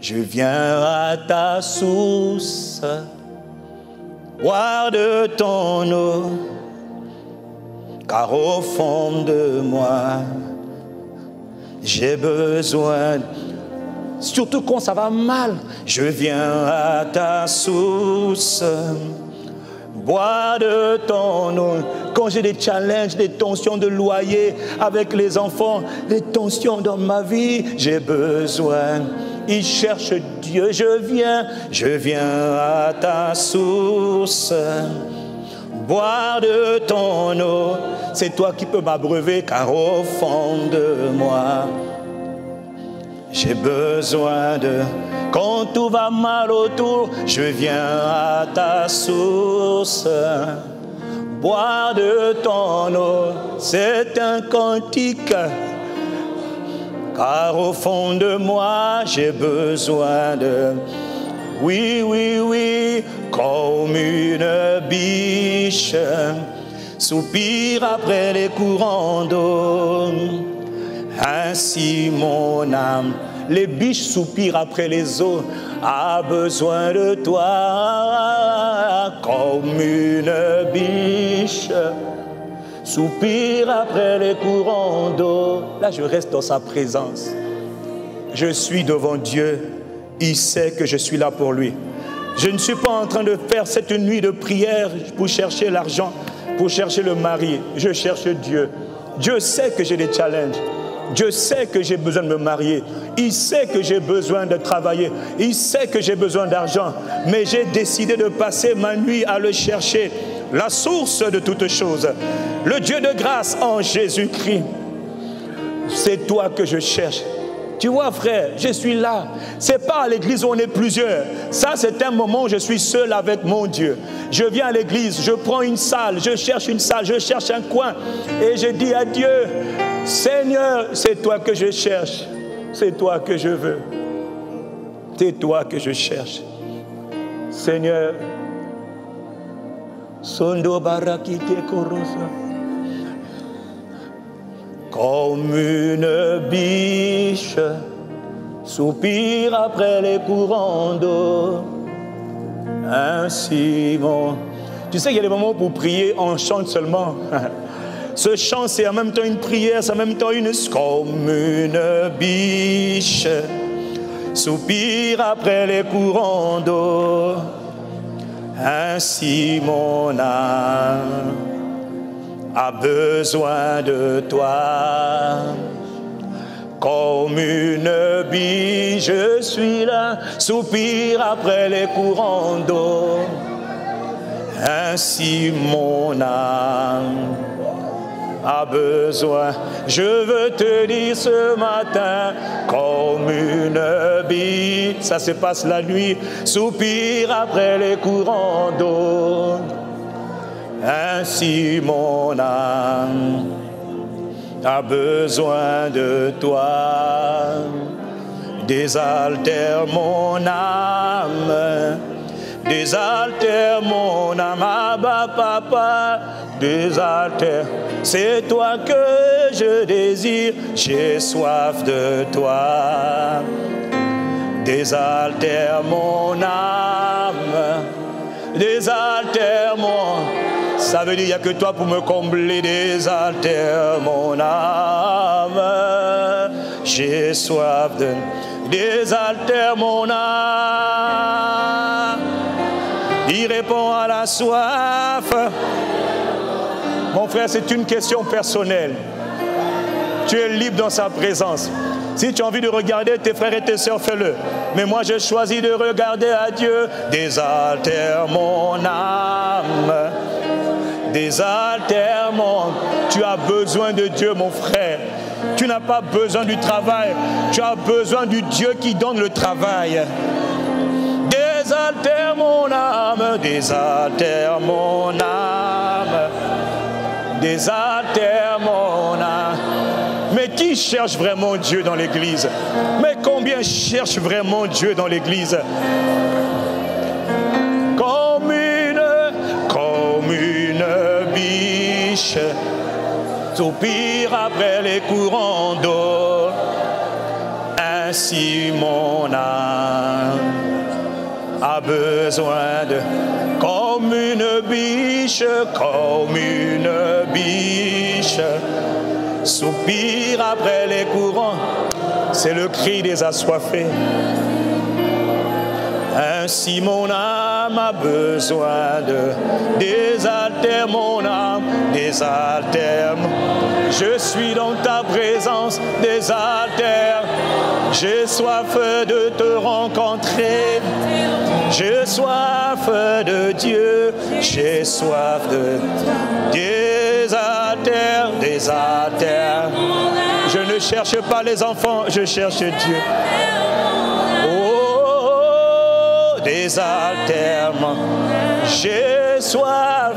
Je viens à ta source, boire de ton eau, car au fond de moi, j'ai besoin, surtout quand ça va mal. Je viens à ta source, boire de ton eau. Quand j'ai des challenges, des tensions de loyer avec les enfants, des tensions dans ma vie, j'ai besoin. Il cherche Dieu, je viens à ta source, boire de ton eau. C'est toi qui peux m'abreuver, car au fond de moi, j'ai besoin de... Quand tout va mal autour, je viens à ta source, boire de ton eau. C'est un cantique, car au fond de moi, j'ai besoin de... Oui, comme une biche soupire après les courants d'eau, ainsi mon âme, les biches soupirent après les eaux, a besoin de toi. Comme une biche soupire après les courants d'eau. Là, je reste dans sa présence. Je suis devant Dieu. Il sait que je suis là pour lui. Je ne suis pas en train de faire cette nuit de prière pour chercher l'argent, pour chercher le mari. Je cherche Dieu. Dieu sait que j'ai des challenges. Dieu sait que j'ai besoin de me marier. Il sait que j'ai besoin de travailler. Il sait que j'ai besoin d'argent. Mais j'ai décidé de passer ma nuit à le chercher, la source de toutes choses. Le Dieu de grâce en Jésus-Christ. C'est toi que je cherche. Tu vois, frère, je suis là. Ce n'est pas à l'église où on est plusieurs. Ça, c'est un moment où je suis seul avec mon Dieu. Je viens à l'église, je prends une salle, je cherche un coin. Et je dis à Dieu, Seigneur, c'est toi que je cherche. C'est toi que je veux. C'est toi que je cherche. Seigneur, Sondo Barakite Korosa. Comme une biche soupire après les courants d'eau, ainsi mon... Tu sais qu'il y a des moments pour prier, on chante seulement. Ce chant, c'est en même temps une prière, c'est en même temps une... Comme une biche soupire après les courants d'eau, ainsi mon âme a besoin de toi. Comme une biche, je suis là, soupire après les courants d'eau, ainsi mon âme a besoin. Je veux te dire ce matin, comme une biche, ça se passe la nuit, soupire après les courants d'eau, ainsi mon âme a besoin de toi. Désaltère mon âme, Abba Papa, désaltère. C'est toi que je désire, j'ai soif de toi. Désaltère mon âme, désaltère mon... Ça veut dire qu'il n'y a que toi pour me combler. Désaltère mon âme, j'ai soif de... Désaltère mon âme, il répond à la soif. Mon frère, c'est une question personnelle. Tu es libre dans sa présence. Si tu as envie de regarder tes frères et tes sœurs, fais-le. Mais moi, je choisis de regarder à Dieu. Désaltère mon âme, désaltère mon... Tu as besoin de Dieu, mon frère. Tu n'as pas besoin du travail. Tu as besoin du Dieu qui donne le travail. Désaltère mon âme, désaltère mon âme, désaltère mon âme. Mais qui cherche vraiment Dieu dans l'église? Mais combien cherche vraiment Dieu dans l'église? Soupire après les courants d'eau, Ainsi mon âme a besoin de, comme une biche, soupire après les courants, c'est le cri des assoiffés. Ainsi mon âme a besoin de, désaltère mon âme, désaltère. Je suis dans ta présence, désaltère. J'ai soif de te rencontrer, j'ai soif de Dieu, j'ai soif de désaltère, désaltère. Je ne cherche pas les enfants, je cherche Dieu. Désaltère-moi, j'ai soif,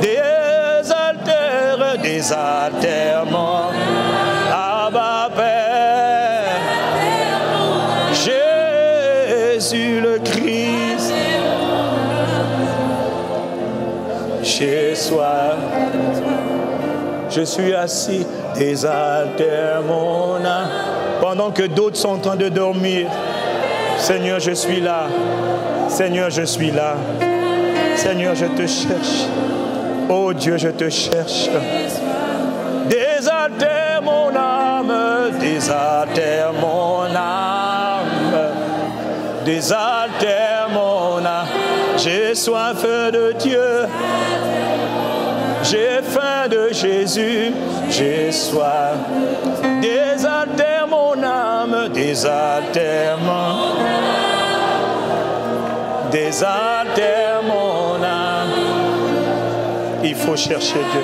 désaltère, désaltère-moi, Abba Père, Jésus le Christ, j'ai soif, je suis assis, désaltère mon âme, pendant que d'autres sont en train de dormir. Seigneur, je suis là. Seigneur, je suis là. Seigneur, je te cherche. Oh Dieu, je te cherche. Désaltère mon âme. Désaltère mon âme. Désaltère mon âme. J'ai soif de Dieu. J'ai faim de Jésus. J'ai soif. Désaltère mon âme. Désaltère mon âme. Désaltère mon âme. Il faut chercher Dieu.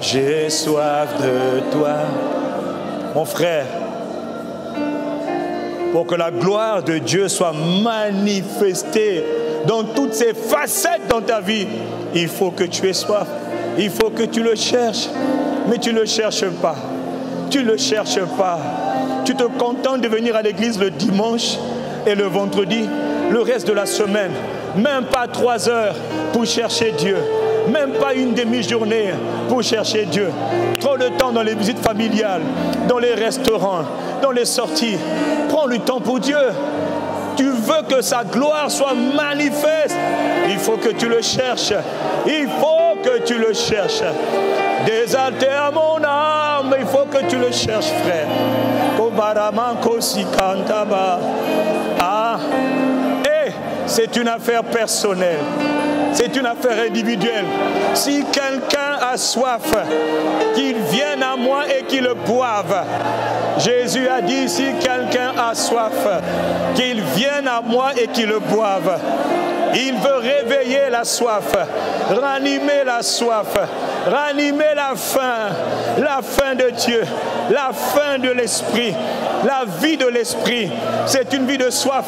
J'ai soif de toi, mon frère, pour que la gloire de Dieu soit manifestée dans toutes ses facettes dans ta vie. Il faut que tu aies soif, il faut que tu le cherches, mais tu ne le cherches pas, tu ne le cherches pas. Tu te contentes de venir à l'église le dimanche et le vendredi, le reste de la semaine. Même pas 3 heures pour chercher Dieu. Même pas une demi-journée pour chercher Dieu. Trop de temps dans les visites familiales, dans les restaurants, dans les sorties. Prends le temps pour Dieu. Tu veux que sa gloire soit manifeste. Il faut que tu le cherches. Il faut que tu le cherches. Désaltère mon âme. Il faut que tu le cherches, frère. Ah. Et c'est une affaire personnelle, c'est une affaire individuelle. Si quelqu'un a soif, qu'il vienne à moi et qu'il le boive. Jésus a dit, si quelqu'un a soif, qu'il vienne à moi et qu'il le boive. Il veut réveiller la soif, ranimer la soif, ranimer la faim de Dieu, la faim de l'esprit, la vie de l'esprit. C'est une vie de soif.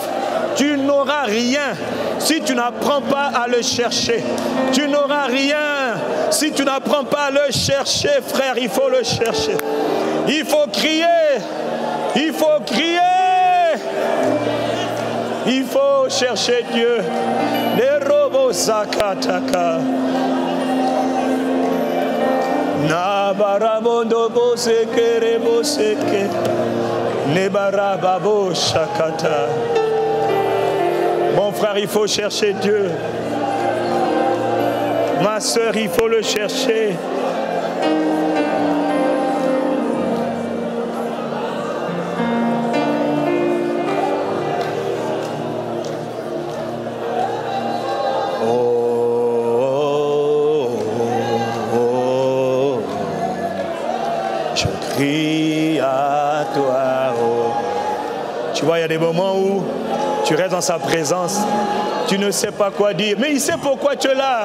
Tu n'auras rien si tu n'apprends pas à le chercher. Tu n'auras rien si tu n'apprends pas à le chercher, frère. Il faut le chercher. Il faut crier. Il faut crier. Il faut chercher Dieu. Les robots sakataka. Nabarabondo boseke reboseke. Nebarababo shakata. Mon frère, il faut chercher Dieu. Ma soeur, il faut le chercher. Tu vois, il y a des moments où tu restes dans sa présence, tu ne sais pas quoi dire, mais il sait pourquoi tu es là.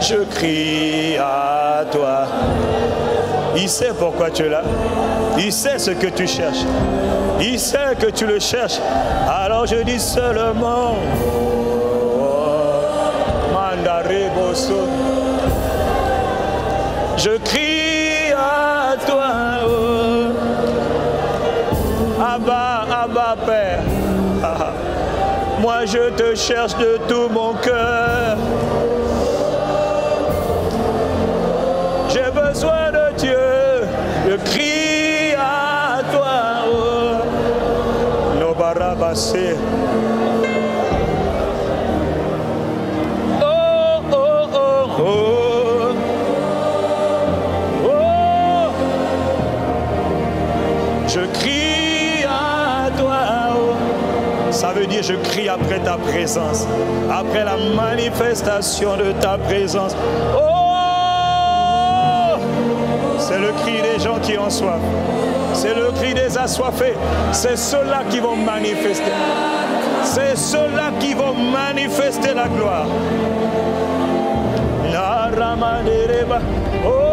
Je crie à toi. Il sait pourquoi tu es là. Il sait ce que tu cherches. Il sait que tu le cherches. Alors je dis seulement... Je crie à toi, oh. Abba, Abba Père, ah. Moi je te recherche de tout mon cœur. J'ai besoin de Dieu, je crie à toi. Oh. No barabasé. Ça veut dire je crie après ta présence, après la manifestation de ta présence. Oh, c'est le cri des gens qui ont soif. C'est le cri des assoiffés. C'est ceux-là qui vont manifester. C'est ceux-là qui vont manifester la gloire. La Ramanereba. Oh.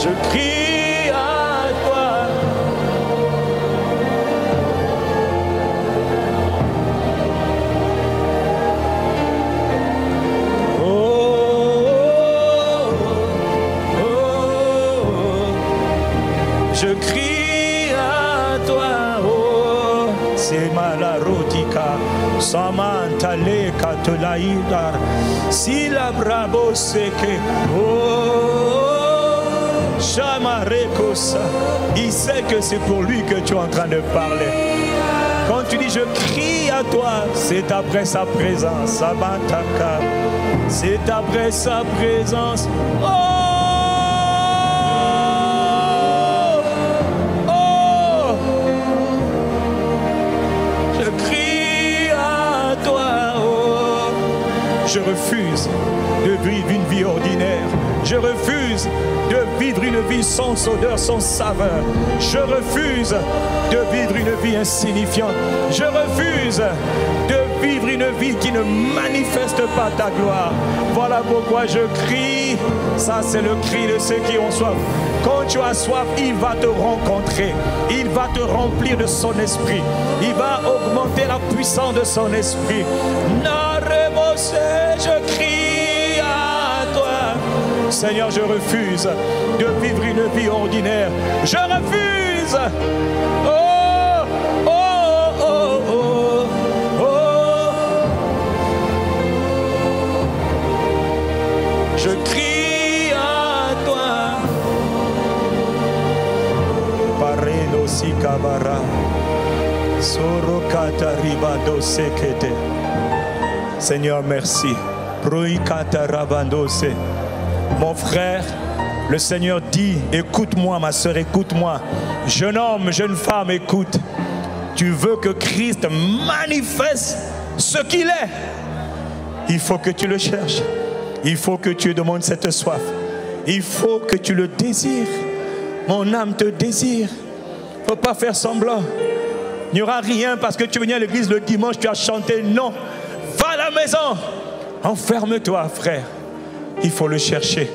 Je crie à toi. Oh, oh, oh, oh. Je crie à toi. Oh, c'est malarotika, samantale katulaidar, si la bravo seke. Oh. Il sait que c'est pour lui que tu es en train de parler. Quand tu dis je crie à toi, c'est après sa présence. C'est après sa présence. Oh, oh, je crie à toi. Oh. Je refuse de vivre une vie ordinaire. Je refuse de vivre une vie sans odeur, sans saveur. Je refuse de vivre une vie insignifiante. Je refuse de vivre une vie qui ne manifeste pas ta gloire. Voilà pourquoi je crie. Ça, c'est le cri de ceux qui ont soif. Quand tu as soif, il va te rencontrer. Il va te remplir de son esprit. Il va augmenter la puissance de son esprit. Je crie. Seigneur, je refuse de vivre une vie ordinaire. Je refuse. Oh, oh, oh, oh, oh. Je crie à toi. Pareno sikavara, sorokata ribado sekete. Seigneur, merci. Proikata rabandose. Mon frère, le Seigneur dit, écoute-moi, ma soeur, écoute-moi. Jeune homme, jeune femme, écoute. Tu veux que Christ manifeste ce qu'il est. Il faut que tu le cherches. Il faut que tu demandes cette soif. Il faut que tu le désires. Mon âme te désire. Il ne faut pas faire semblant. Il n'y aura rien parce que tu venais à l'église le dimanche, tu as chanté. Non, va à la maison. Enferme-toi, frère. Il faut le chercher.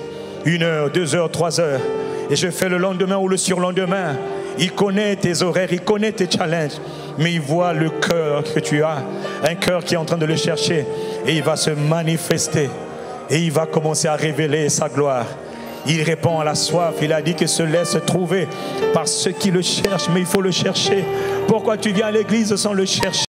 1 heure, 2 heures, 3 heures. Et je fais le lendemain ou le surlendemain. Il connaît tes horaires, il connaît tes challenges. Mais il voit le cœur que tu as. Un cœur qui est en train de le chercher. Et il va se manifester. Et il va commencer à révéler sa gloire. Il répond à la soif. Il a dit qu'il se laisse trouver par ceux qui le cherchent. Mais il faut le chercher. Pourquoi tu viens à l'église sans le chercher?